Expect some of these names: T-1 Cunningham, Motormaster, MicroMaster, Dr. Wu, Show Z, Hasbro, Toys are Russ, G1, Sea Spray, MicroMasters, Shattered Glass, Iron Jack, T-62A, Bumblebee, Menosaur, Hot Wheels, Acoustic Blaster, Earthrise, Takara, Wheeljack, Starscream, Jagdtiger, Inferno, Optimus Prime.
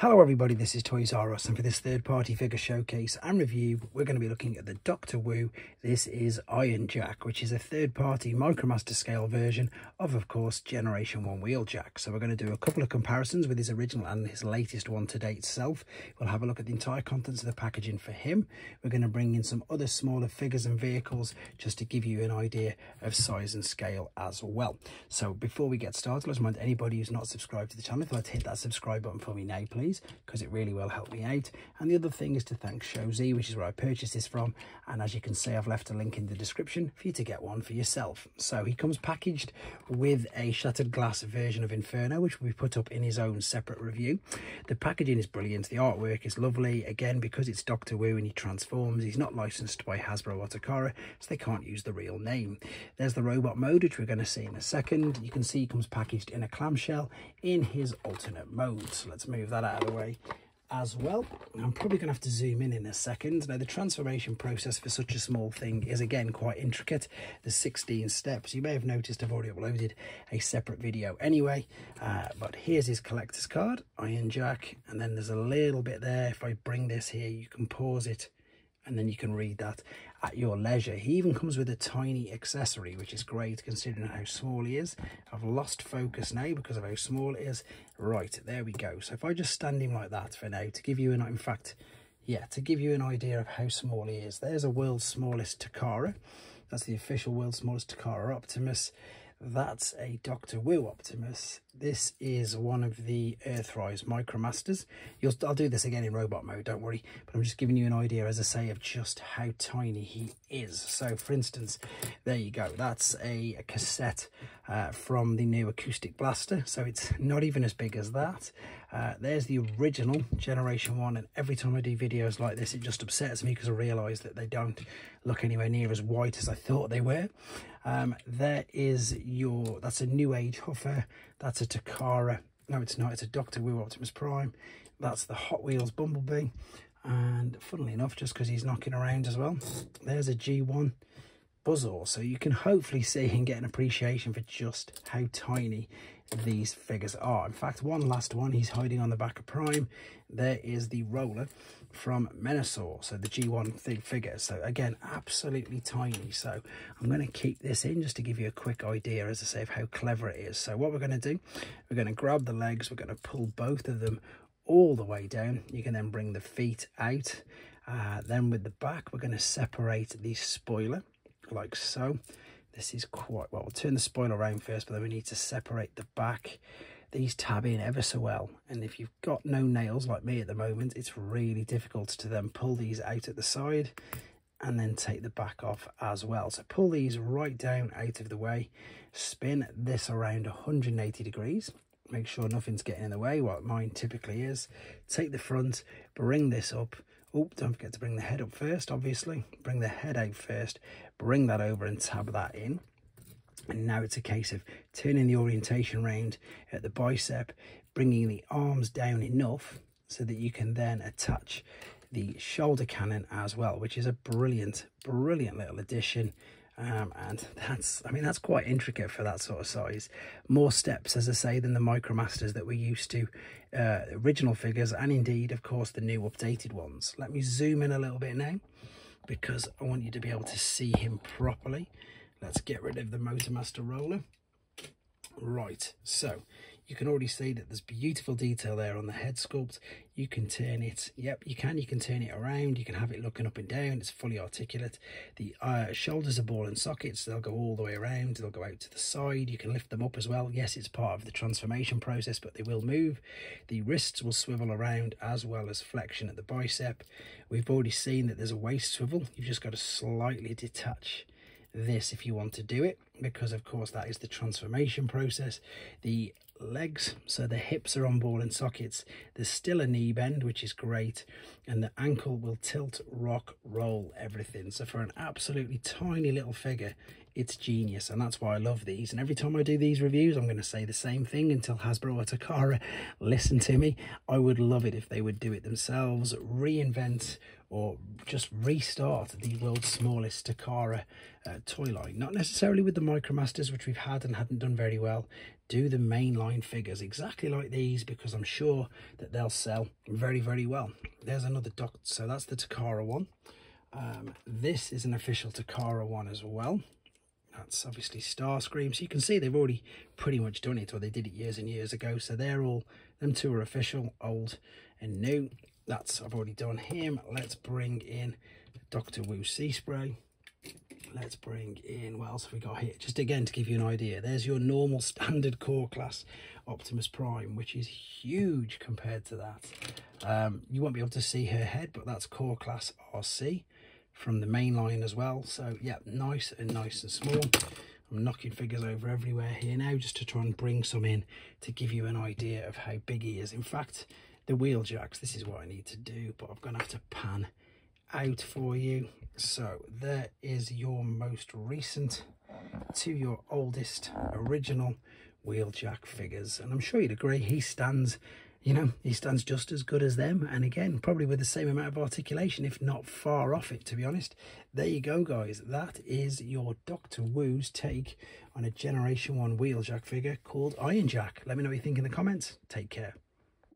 Hello everybody, this is Toys are Russ, and for this third party figure showcase and review we're going to be looking at the Dr. Wu. This is Iron Jack, which is a third party MicroMaster scale version of course generation 1 Wheeljack. So we're going to do a couple of comparisons with his original and his latest one to date self. We'll have a look at the entire contents of the packaging for him. We're going to bring in some other smaller figures and vehicles just to give you an idea of size and scale as well. So before we get started, let's remind anybody who's not subscribed to the channel, if you'd like to hit that subscribe button for me now please, because it really will help me out. And the other thing is to thank Show Z, which is where I purchased this from, and as you can see I've left a link in the description for you to get one for yourself. So he comes packaged with a Shattered Glass version of Inferno, which will be put up in his own separate review. The packaging is brilliant, the artwork is lovely, again because it's Dr. Wu and he transforms, he's not licensed by Hasbro or Takara, so they can't use the real name. There's the robot mode, which we're going to see in a second. You can see he comes packaged in a clamshell in his alternate mode, so let's move that out the way as well. I'm probably gonna have to zoom in a second. Now the transformation process for such a small thing is again quite intricate. There's 16 steps. You may have noticed I've already uploaded a separate video anyway, but here's his collector's card, Iron Jack, and then there's a little bit there. If I bring this here, you can pause it and then you can read that at your leisure. He even comes with a tiny accessory, which is great considering how small he is. I've lost focus now because of how small it is. Right, there we go. So if I just stand him like that for now to give you an, in fact, yeah, to give you an idea of how small he is. There's a world's smallest Takara. That's the official world's smallest Takara Optimus. That's a Dr. Wu Optimus. This is one of the Earthrise MicroMasters. I'll do this again in robot mode, don't worry, but I'm just giving you an idea, as I say, of just how tiny he is. So for instance, there you go, that's a cassette from the new Acoustic Blaster, so it's not even as big as that. There's the original generation one, and every time I do videos like this it just upsets me because I realise that they don't look anywhere near as white as I thought they were. That's a new age huffer. That's a Takara. No, it's not, it's a Dr. Wu Optimus Prime. That's the Hot Wheels Bumblebee, and funnily enough, just because he's knocking around as well, there's a G1 Buzzsaw. So you can hopefully see and get an appreciation for just how tiny these figures are. In fact, one last one, he's hiding on the back of Prime. There is the roller from Menosaur, so the G1 figure. So again, absolutely tiny. So I'm going to keep this in just to give you a quick idea, as I say, of how clever it is. So what we're going to do, we're going to grab the legs, we're going to pull both of them all the way down. You can then bring the feet out. Then with the back, we're going to separate the spoiler like so. This is quite, well, we'll turn the spoiler around first, but then we need to separate the back. These tab in ever so well, and if you've got no nails like me at the moment, it's really difficult to then pull these out at the side and then take the back off as well. So pull these right down out of the way, spin this around 180 degrees, make sure nothing's getting in the way, what mine typically is. Take the front, bring this up. Oh, don't forget to bring the head up first, obviously. Bring the head out first, bring that over and tab that in. And now it's a case of turning the orientation round at the bicep, bringing the arms down enough so that you can then attach the shoulder cannon as well, which is a brilliant, brilliant little addition. And that's, I mean, that's quite intricate for that sort of size. More steps, as I say, than the MicroMasters that we're used to, original figures, and indeed, of course, the new updated ones. Let me zoom in a little bit now because I want you to be able to see him properly. Let's get rid of the Motormaster roller. Right, so you can already see that there's beautiful detail there on the head sculpt. You can turn it, yep, you can turn it around, you can have it looking up and down, it's fully articulate. The shoulders are ball and sockets, they'll go all the way around, they'll go out to the side, you can lift them up as well. Yes, it's part of the transformation process, but they will move. The wrists will swivel around, as well as flexion at the bicep. We've already seen that there's a waist swivel, you've just got to slightly detach this if you want to do it, because of course that is the transformation process. The legs, so the hips are on ball and sockets, there's still a knee bend, which is great, and the ankle will tilt, rock, roll, everything. So for an absolutely tiny little figure, it's genius, and that's why I love these. And every time I do these reviews, I'm going to say the same thing until Hasbro or Takara listen to me. I would love it if they would do it themselves, reinvent or just restart the world's smallest Takara toy line. Not necessarily with the MicroMasters, which we've had and hadn't done very well. Do the mainline figures exactly like these, because I'm sure that they'll sell very, very well. There's another Doctor. So that's the Takara one. This is an official Takara one as well. That's obviously Starscream. So you can see they've already pretty much done it, or they did it years and years ago. So they're all, them two are official, old and new. That's, I've already done him. Let's bring in Dr. Wu Sea Spray. Let's bring in, what else have we got here? Just again to give you an idea, there's your normal standard core class Optimus Prime, which is huge compared to that. You won't be able to see her head, but that's core class RC from the main line as well. So yeah, nice and small. I'm knocking figures over everywhere here now just to try and bring some in to give you an idea of how big he is. In fact, the Wheeljacks, this is what I need to do, but I'm gonna have to pan out for you. So there is your most recent to your oldest original Wheeljack figures, and I'm sure you'd agree he stands, you know, he stands just as good as them, and again probably with the same amount of articulation, if not far off it, to be honest. There you go, guys, that is your Dr. Wu's take on a generation 1 Wheeljack figure called Iron Jack. Let me know what you think in the comments. Take care.